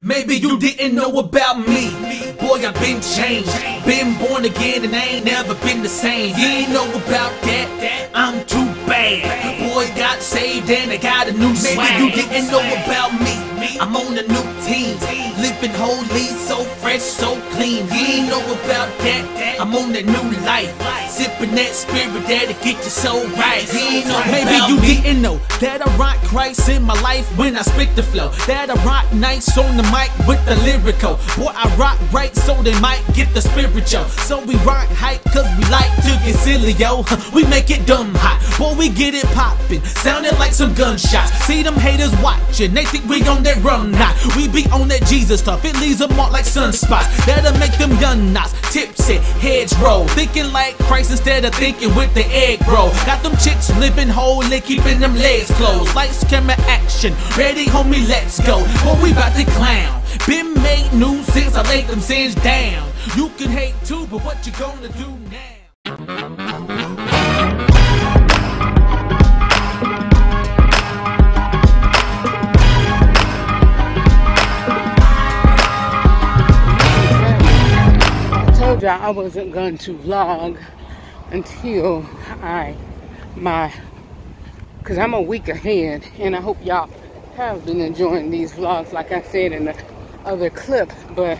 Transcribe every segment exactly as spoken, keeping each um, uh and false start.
Maybe you didn't know about me. Boy, I've been changed. Been born again and I ain't never been the same. You ain't know about that, I'm too bad. Boy, got saved and I got a new swag. Maybe you didn't know about me. I'm on a new team. Living holy, so fresh, so clean. You ain't know about that, I'm on a new life. Sipping that spirit that'll get you so right. You ain't know about me. Maybe you didn't know that I rock Christ in my life when I spit the flow. That I rock nights on the mic with the lyrical. Boy, I rock right so they might get the spiritual. So we rock hype cause we like to get silly, yo. We make it dumb hot, boy, we get it poppin'. Sounded like some gunshots. See them haters watchin', they think we on that run knot. We be on that Jesus stuff, it leaves them marked like sunspots. That'll make them young knots tipsy, heads roll. Thinking like Christ instead of thinking with the egg roll. Got them chicks living holy, keeping them legs closed. Lights, camera, action, ready homie, let's go. Boy, we bout to clown. Been made new since I laid them sins down. You can hate too, but what you gonna do now? I told y'all I wasn't going to vlog until I my because I'm a week ahead, and I hope y'all have been enjoying these vlogs like I said in the other clip. But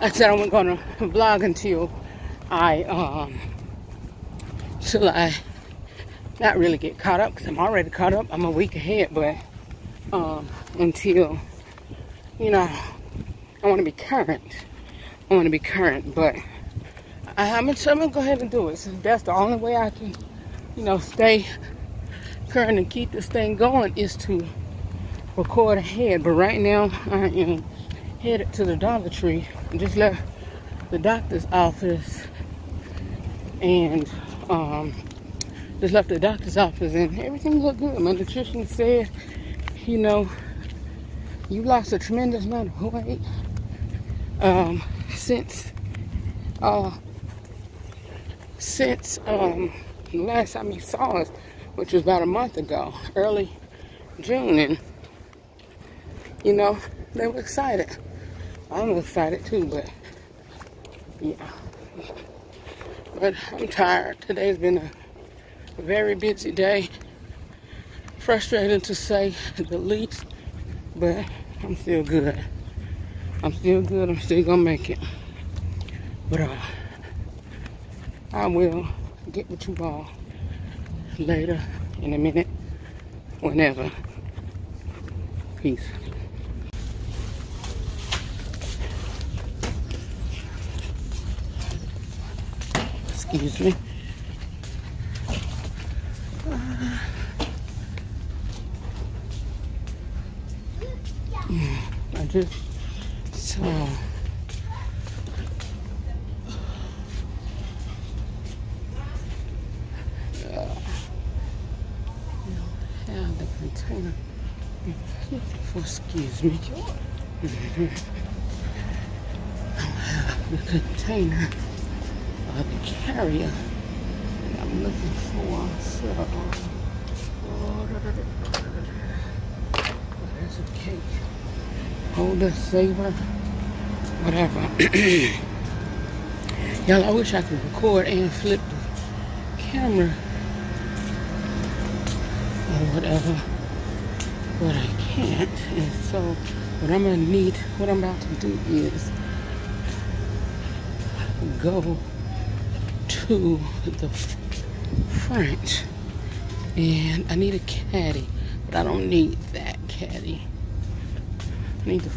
I said I wasn't gonna vlog until I um till I not really get caught up, because I'm already caught up. I'm a week ahead, but um until, you know, I want to be current. I want to be current, but I, I'm, I'm gonna go ahead and do it. So that's the only way I can, you know, stay current and keep this thing going, is to record ahead. But right now, I am headed to the Dollar Tree. I just left the doctor's office, and um, just left the doctor's office, and everything looked good. My nutritionist said, you know, you lost a tremendous amount of weight. Um, since uh since um last time he saw us, which was about a month ago, early June. And you know, they were excited. I'm excited too, but yeah, but I'm tired. Today's been a very busy day, frustrating to say the least, but I'm still good. I'm still good. I'm still gonna make it. But uh, I will get with you all later, in a minute, whenever. Peace. Excuse me. Uh, I just. So, yeah. We'll have the container be beautiful, excuse me. Mm-hmm. I'll have the container or the carrier that I'm looking for. So, oh, there's a cake. Hold the saver. Whatever. Y'all, I wish I could record and flip the camera or whatever, but I can't. And so what I'm gonna need, what I'm about to do is go to the front, and I need a caddy, but I don't need that caddy. I need the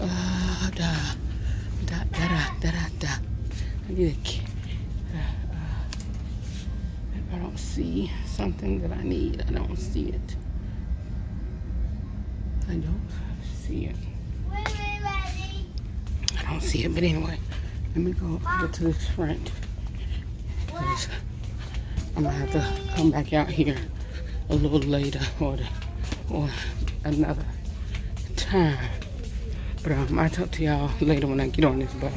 Uh, da, da, da, da, da, da. I need a, uh, if I don't see something that I need, I don't see it. I don't see it. I don't see it, but anyway, let me go over to this front. I'm gonna have to come back out here a little later, or the, or another time. But um, I'll talk to y'all later when I get on this bus.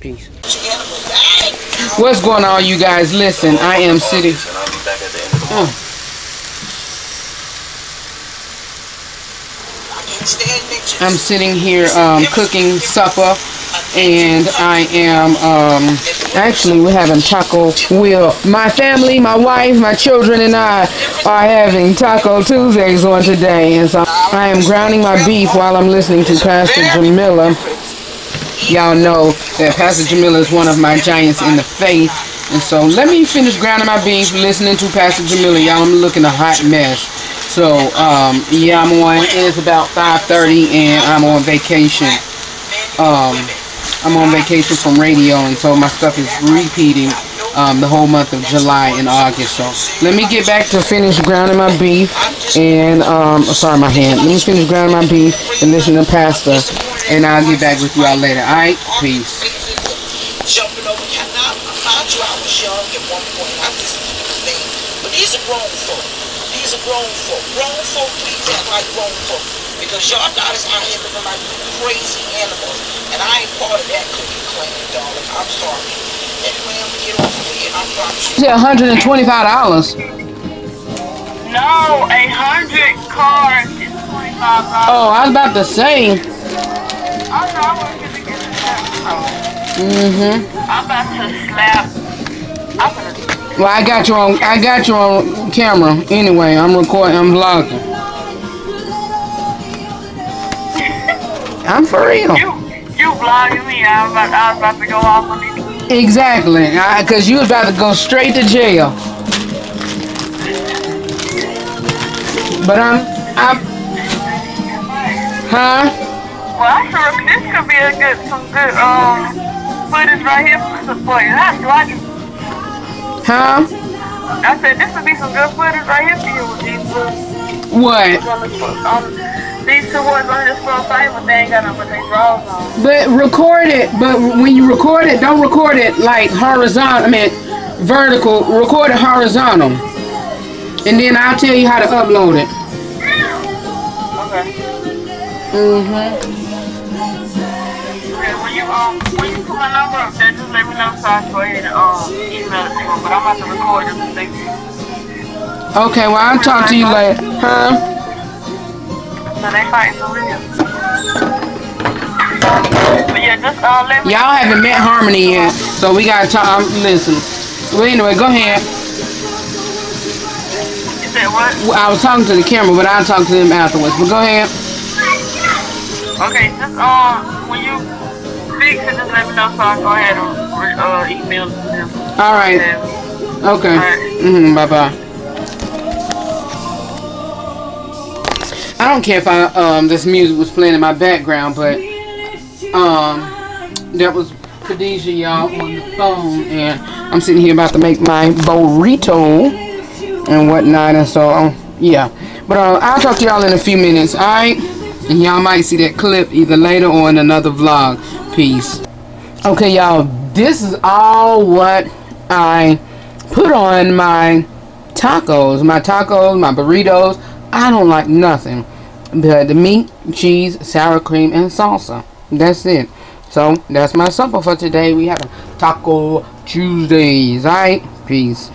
Peace. What's going on, you guys? Listen, I am sitting. Oh. I can't stand pictures. I'm sitting here um, cooking supper, and I am um, actually we're having taco. We'll my family, my wife, my children, and I are having Taco Tuesdays on today, and so I am grounding my beef while I'm listening to Pastor Jamila. Y'all know that Pastor Jamila is one of my giants in the faith, and so let me finish grounding my beef, listening to Pastor Jamila. Y'all, I'm looking a hot mess. So, um, yeah, I'm on, it's about five thirty, and I'm on vacation. Um, I'm on vacation from radio, and so my stuff is repeating um, the whole month of July and August. So, let me get back to finish grounding my beef, and, um, sorry, my hand. Let me finish grounding my beef and listen to Pastor, and I'll get back with you all later. All right? Peace. Jumping over canal, I found you I was young at one point. I just think, but these are grown folk. These are grown folk. Grown folk, please act like grown folk. Because y'all daughters out here living like crazy animals. And I ain't part of that cookie clan, darling. I'm sorry. Anyway, I'm gonna get off of here. I promise you. one hundred twenty-five dollars. No, a hundred cards is twenty-five dollars. Oh, I was about to say. I thought I was gonna get a slap. Mm-hmm. I'm about to slap. I'm gonna. Well, I got you on. I got you on camera. Anyway, I'm recording. I'm vlogging. I'm for real. You, you vlogging me? I was about, I was about to go off on you. Exactly, I, cause you was about to go straight to jail. But I'm, I'm. Huh? Well, I sure this could be a good, some good um footage right here for support. That's vlogging. Huh? I said this would be some good footage right here for you with these two. What? Um, these two boys on this floor fighting, but they ain't got no but they draws on. But record it. But when you record it, don't record it like horizontal. I mean, vertical. Record it horizontal, and then I'll tell you how to upload it. Okay. Mhm. Yeah, when you um. my number up there, just let me know so I go ahead and um, email it to him, but I'm about to record this thing. Okay, well, I'll talk to you later. Huh? So they fighting for real. But yeah, just uh, let me... Y'all haven't met Harmony yet, so we gotta talk. Listen. Well, anyway, go ahead. You said what? Well, I was talking to the camera, but I'll talk to them afterwards, but go ahead. Okay, just, um, when you... just let me know so I go ahead and uh, email them. All right. Okay. All right. Mm-hmm. Bye-bye. I don't care if I, um, this music was playing in my background, but um, that was Khadija, y'all, on the phone, and I'm sitting here about to make my burrito and whatnot, and so, um, yeah. But uh, I'll talk to y'all in a few minutes, all right? And y'all might see that clip either later or in another vlog. Peace. Okay, y'all, this is all what I put on my tacos. My tacos, my burritos. I don't like nothing but the meat, cheese, sour cream, and salsa. That's it. So, that's my supper for today. We have a Taco Tuesdays. Alright? Peace.